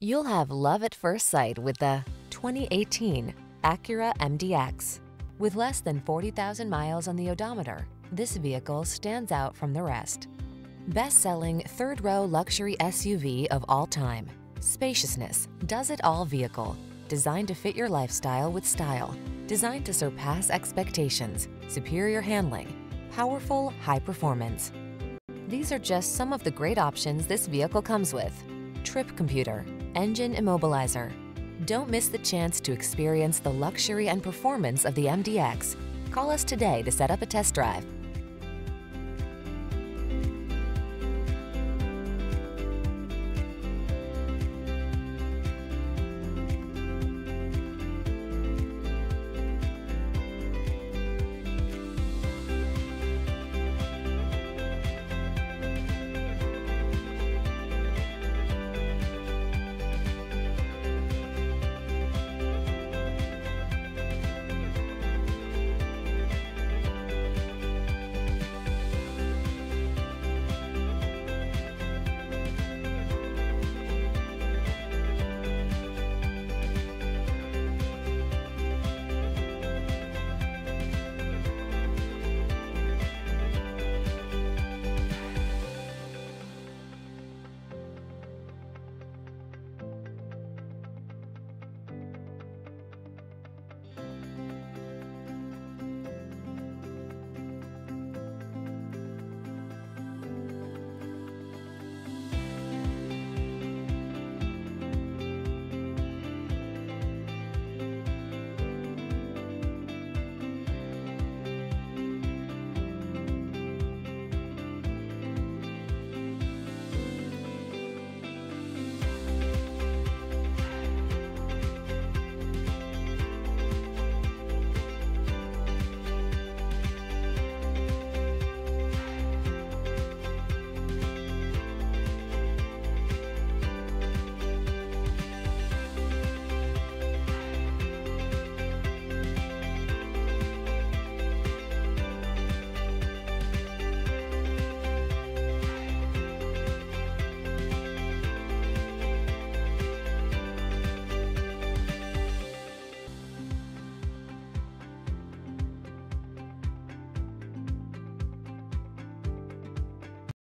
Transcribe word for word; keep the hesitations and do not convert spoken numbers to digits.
You'll have love at first sight with the twenty eighteen Acura M D X. With less than forty thousand miles on the odometer, this vehicle stands out from the rest. Best-selling third-row luxury S U V of all time, spaciousness, does-it-all vehicle, designed to fit your lifestyle with style, designed to surpass expectations, superior handling, powerful, high performance. These are just some of the great options this vehicle comes with: trip computer, engine immobilizer. Don't miss the chance to experience the luxury and performance of the M D X. Call us today to set up a test drive.